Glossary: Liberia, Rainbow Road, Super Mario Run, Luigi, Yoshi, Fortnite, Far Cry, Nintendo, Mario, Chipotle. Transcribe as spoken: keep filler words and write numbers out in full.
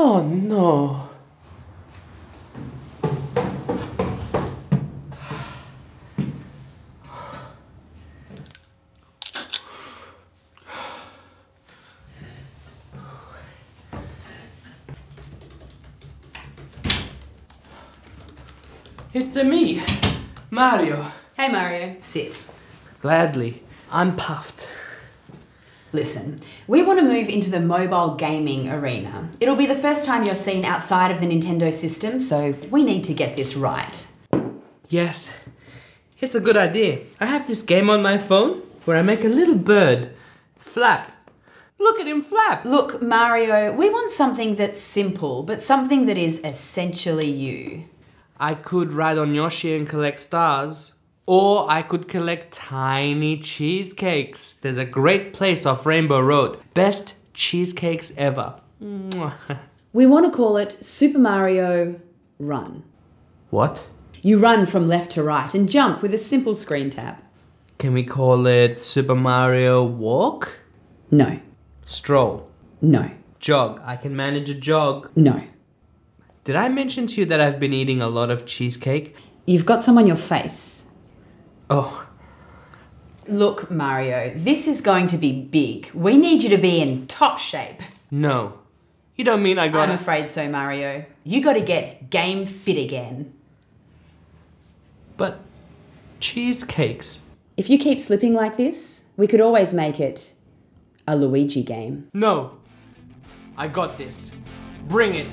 Oh no. It's-a me, Mario. Hey Mario, sit. Gladly. I'm puffed. Listen, we want to move into the mobile gaming arena. It'll be the first time you're seen outside of the Nintendo system, so we need to get this right. Yes, it's a good idea. I have this game on my phone where I make a little bird flap. Look at him flap! Look, Mario, we want something that's simple, but something that is essentially you. I could ride on Yoshi and collect stars. Or I could collect tiny cheesecakes. There's a great place off Rainbow Road. Best cheesecakes ever. We want to call it Super Mario Run. What? You run from left to right and jump with a simple screen tap. Can we call it Super Mario Walk? No. Stroll? No. Jog? I can manage a jog. No. Did I mention to you that I've been eating a lot of cheesecake? You've got some on your face. Oh. Look, Mario, this is going to be big. We need you to be in top shape. No. You don't mean I gotta- I'm afraid so, Mario. You gotta get game fit again. But cheesecakes. If you keep slipping like this, we could always make it a Luigi game. No. I got this. Bring it.